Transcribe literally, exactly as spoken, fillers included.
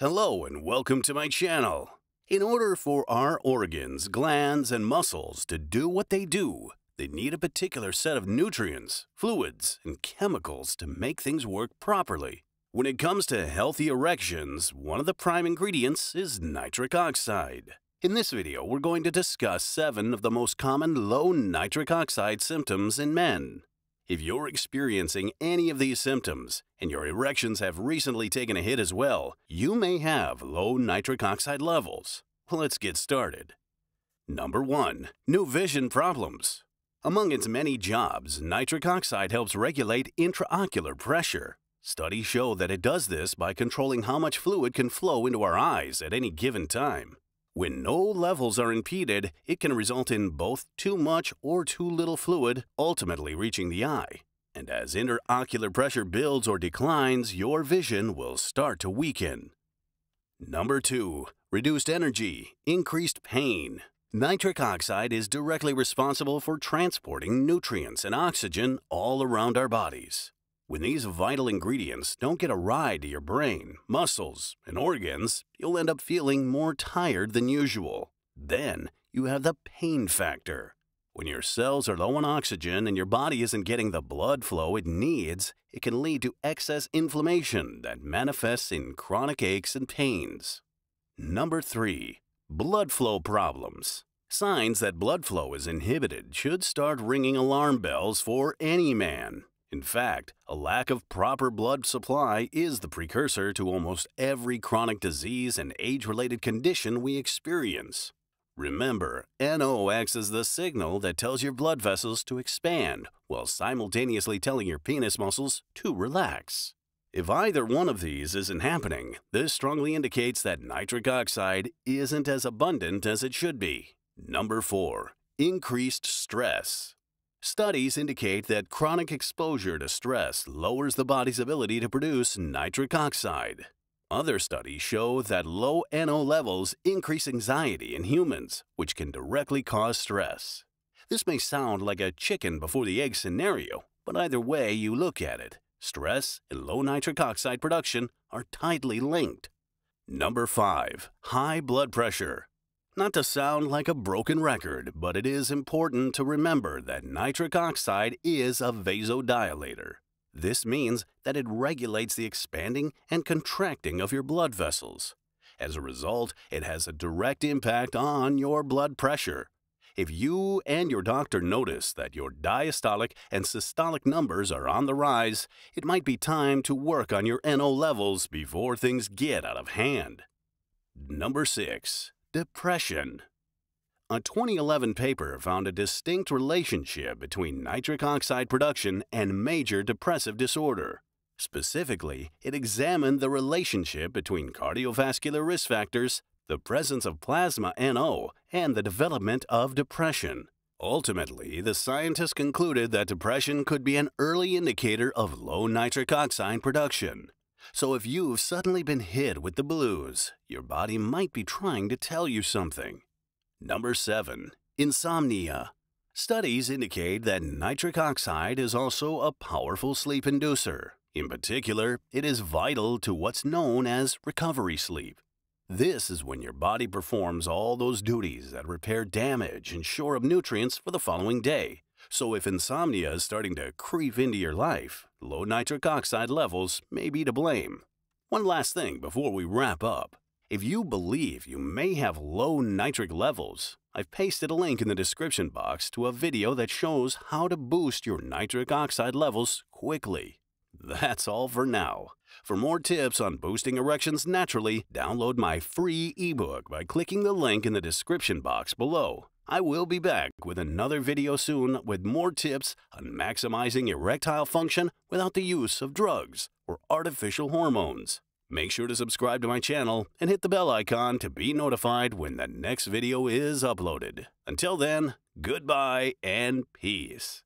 Hello and welcome to my channel. In order for our organs, glands, and muscles to do what they do, they need a particular set of nutrients, fluids, and chemicals to make things work properly. When it comes to healthy erections, one of the prime ingredients is nitric oxide. In this video, we're going to discuss seven of the most common low nitric oxide symptoms in men. If you're experiencing any of these symptoms, and your erections have recently taken a hit as well, you may have low nitric oxide levels. Let's get started. Number one. New vision problems. Among its many jobs, nitric oxide helps regulate intraocular pressure. Studies show that it does this by controlling how much fluid can flow into our eyes at any given time. When no levels are impeded, it can result in both too much or too little fluid ultimately reaching the eye. And as intraocular pressure builds or declines, your vision will start to weaken. Number two. Reduced energy, increased pain. Nitric oxide is directly responsible for transporting nutrients and oxygen all around our bodies. When these vital ingredients don't get a ride to your brain, muscles, and organs, you'll end up feeling more tired than usual. Then you have the pain factor. When your cells are low on oxygen and your body isn't getting the blood flow it needs, it can lead to excess inflammation that manifests in chronic aches and pains. Number three. Blood flow problems. Signs that blood flow is inhibited should start ringing alarm bells for any man. In fact, a lack of proper blood supply is the precursor to almost every chronic disease and age-related condition we experience. Remember, N O acts as the signal that tells your blood vessels to expand while simultaneously telling your penis muscles to relax. If either one of these isn't happening, this strongly indicates that nitric oxide isn't as abundant as it should be. Number four. Increased stress. Studies indicate that chronic exposure to stress lowers the body's ability to produce nitric oxide. Other studies show that low N O levels increase anxiety in humans, which can directly cause stress. This may sound like a chicken before the egg scenario, but either way you look at it, stress and low nitric oxide production are tightly linked. Number five. High blood pressure. Not to sound like a broken record, but it is important to remember that nitric oxide is a vasodilator. This means that it regulates the expanding and contracting of your blood vessels. As a result, it has a direct impact on your blood pressure. If you and your doctor notice that your diastolic and systolic numbers are on the rise, it might be time to work on your N O levels before things get out of hand. Number six. Depression. A twenty eleven paper found a distinct relationship between nitric oxide production and major depressive disorder. Specifically, it examined the relationship between cardiovascular risk factors, the presence of plasma N O, and the development of depression. Ultimately, the scientists concluded that depression could be an early indicator of low nitric oxide production. So if you've suddenly been hit with the blues, your body might be trying to tell you something. Number seven. Insomnia. Studies indicate that nitric oxide is also a powerful sleep inducer. In particular, it is vital to what's known as recovery sleep. This is when your body performs all those duties that repair damage and shore up nutrients for the following day. So if insomnia is starting to creep into your life, low nitric oxide levels may be to blame. One last thing before we wrap up. If you believe you may have low nitric levels, I've pasted a link in the description box to a video that shows how to boost your nitric oxide levels quickly. That's all for now. For more tips on boosting erections naturally, download my free ebook by clicking the link in the description box below. I will be back with another video soon with more tips on maximizing erectile function without the use of drugs or artificial hormones. Make sure to subscribe to my channel and hit the bell icon to be notified when the next video is uploaded. Until then, goodbye and peace.